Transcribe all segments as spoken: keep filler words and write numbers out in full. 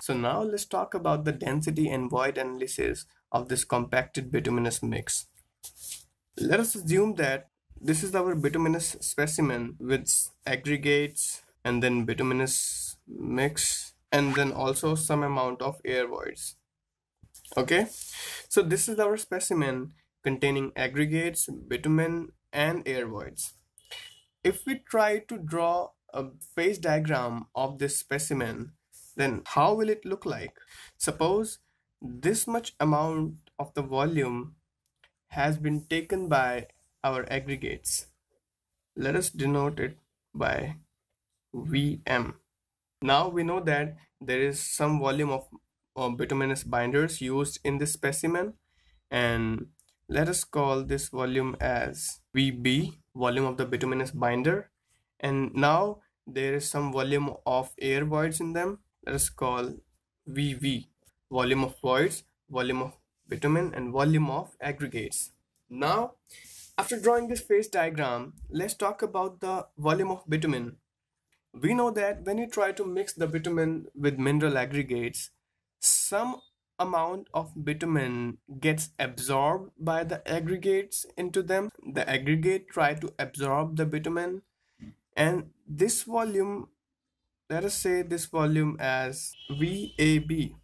So now let's talk about the density and void analysis of this compacted bituminous mix. Let us assume that this is our bituminous specimen with aggregates and then bituminous mix and then also some amount of air voids. Okay, so this is our specimen containing aggregates, bitumen and air voids. If we try to draw a phase diagram of this specimen, then how will it look like? Suppose this much amount of the volume has been taken by our aggregates. Let us denote it by V M. Now we know that there is some volume of uh, bituminous binders used in this specimen, and let us call this volume as V B, volume of the bituminous binder. And now there is some volume of air voids in them. Let us call V V, volume of voids, volume of bitumen and volume of aggregates. Now, after drawing this phase diagram, let's talk about the volume of bitumen. We know that when you try to mix the bitumen with mineral aggregates, some amount of bitumen gets absorbed by the aggregates into them. The aggregate try to absorb the bitumen, and this volume, let us say this volume as V A B,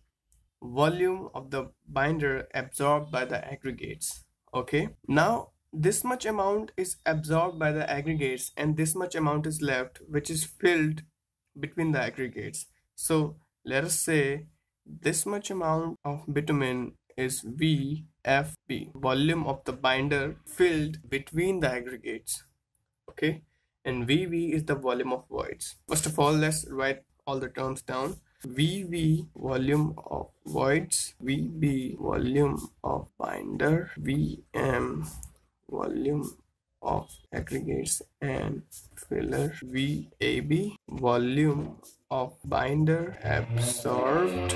volume of the binder absorbed by the aggregates. Okay, now this much amount is absorbed by the aggregates and this much amount is left, which is filled between the aggregates. So let us say this much amount of bitumen is V F B, volume of the binder filled between the aggregates. Okay, and V V is the volume of voids. First of all, let's write all the terms down. V V, volume of voids, V B, volume of binder, V M, volume of aggregates and filler, V A B, volume of binder absorbed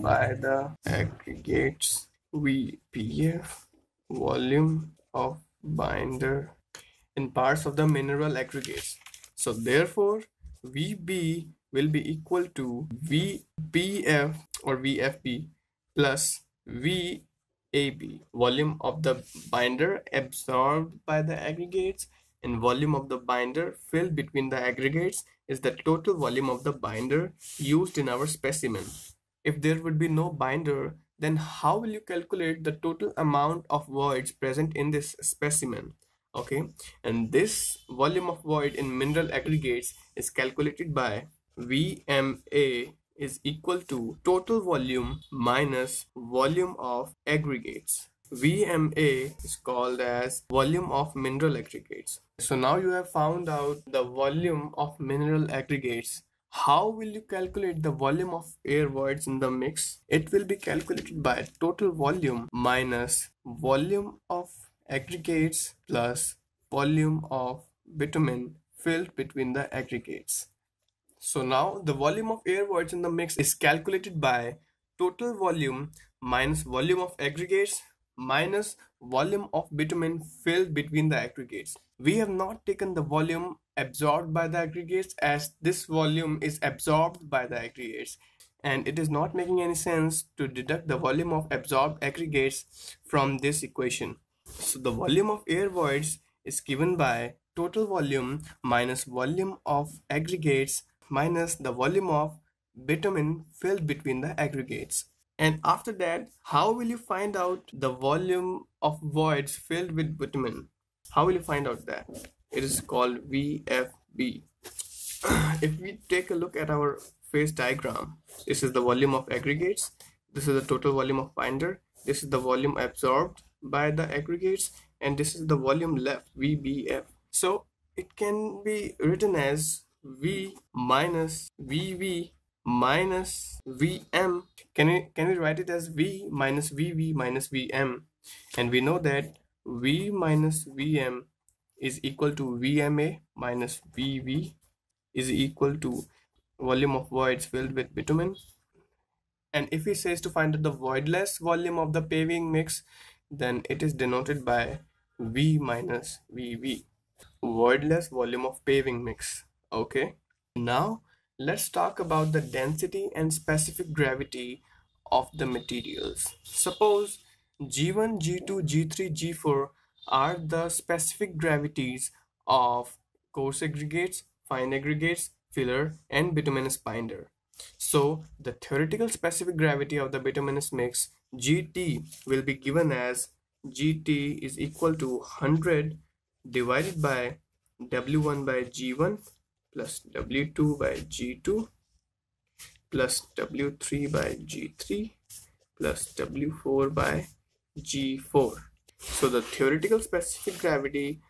by the aggregates, V P F, volume of binder and parts of the mineral aggregates. So therefore V B will be equal to V P F or V F B plus V A B, volume of the binder absorbed by the aggregates and volume of the binder filled between the aggregates is the total volume of the binder used in our specimen. If there would be no binder, then how will you calculate the total amount of voids present in this specimen? Okay, and this volume of void in mineral aggregates is calculated by V M A is equal to total volume minus volume of aggregates. V M A is called as volume of mineral aggregates. So now you have found out the volume of mineral aggregates. How will you calculate the volume of air voids in the mix? It will be calculated by total volume minus volume of aggregates plus volume of bitumen filled between the aggregates. So now the volume of air voids in the mix is calculated by total volume minus volume of aggregates minus volume of bitumen filled between the aggregates. We have not taken the volume absorbed by the aggregates, as this volume is absorbed by the aggregates, and it is not making any sense to deduct the volume of absorbed aggregates from this equation. So the volume of air voids is given by total volume minus volume of aggregates minus the volume of bitumen filled between the aggregates. And after that, how will you find out the volume of voids filled with bitumen? How will you find out that? It is called V F B. If we take a look at our phase diagram, this is the volume of aggregates, this is the total volume of binder, this is the volume absorbed by the aggregates, and this is the volume left, V B F. So it can be written as V minus V V minus V M. Can we, can we write it as V minus V V minus V M? And we know that V minus V M is equal to V M A minus V V is equal to volume of voids filled with bitumen. And if we says to find out the voidless volume of the paving mix, then it is denoted by V minus V V, voidless volume of paving mix. Okay, now Let's talk about the density and specific gravity of the materials. Suppose G one, G two, G three, G four are the specific gravities of coarse aggregates, fine aggregates, filler and bituminous binder. So the theoretical specific gravity of the bituminous mix G T will be given as G T is equal to one hundred divided by W one by G one plus W two by G two plus W three by G three plus W four by G four. So the theoretical specific gravity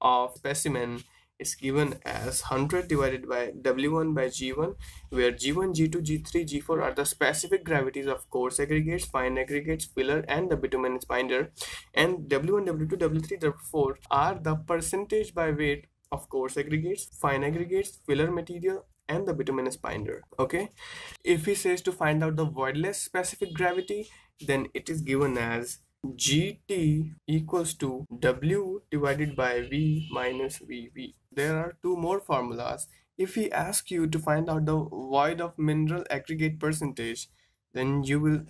of specimen is given as one hundred divided by W one by G one, where G one, G two, G three, G four are the specific gravities of coarse aggregates, fine aggregates, filler and the bituminous binder, and W one, W two, W three, W four are the percentage by weight of coarse aggregates, fine aggregates, filler material and the bituminous binder. Okay, if he says to find out the voidless specific gravity, then it is given as G T equals to W divided by V minus V V. There are two more formulas. If we ask you to find out the void of mineral aggregate percentage, then you will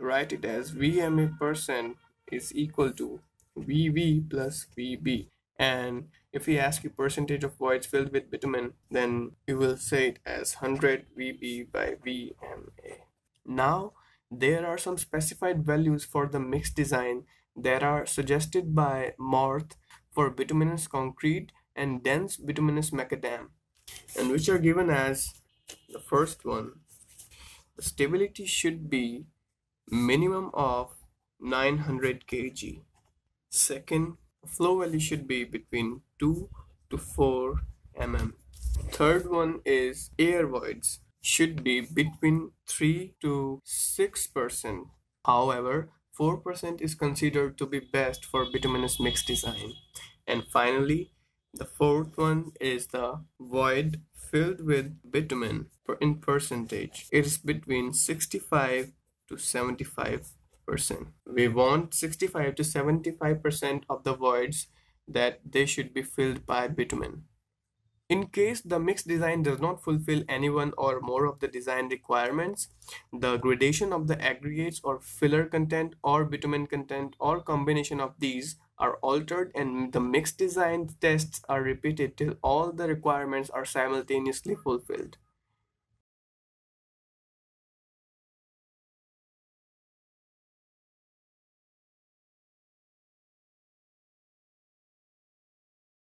write it as V M A percent is equal to V V plus V B. And if we ask you percentage of voids filled with bitumen, then you will say it as one hundred V B by V M A. Now, there are some specified values for the mix design that are suggested by Morth for bituminous concrete and dense bituminous macadam, and which are given as the first one. The stability should be minimum of nine hundred kilograms. Second, flow value should be between two to four millimeters. Third one is air voids should be between three to six percent. However, four percent is considered to be best for bituminous mix design. And finally, the fourth one is the void filled with bitumen in percentage. It is between sixty-five to seventy-five percent. We want sixty-five to seventy-five percent of the voids that they should be filled by bitumen. In case the mix design does not fulfill any one or more of the design requirements, the gradation of the aggregates or filler content or bitumen content or combination of these are altered, and the mix design tests are repeated till all the requirements are simultaneously fulfilled.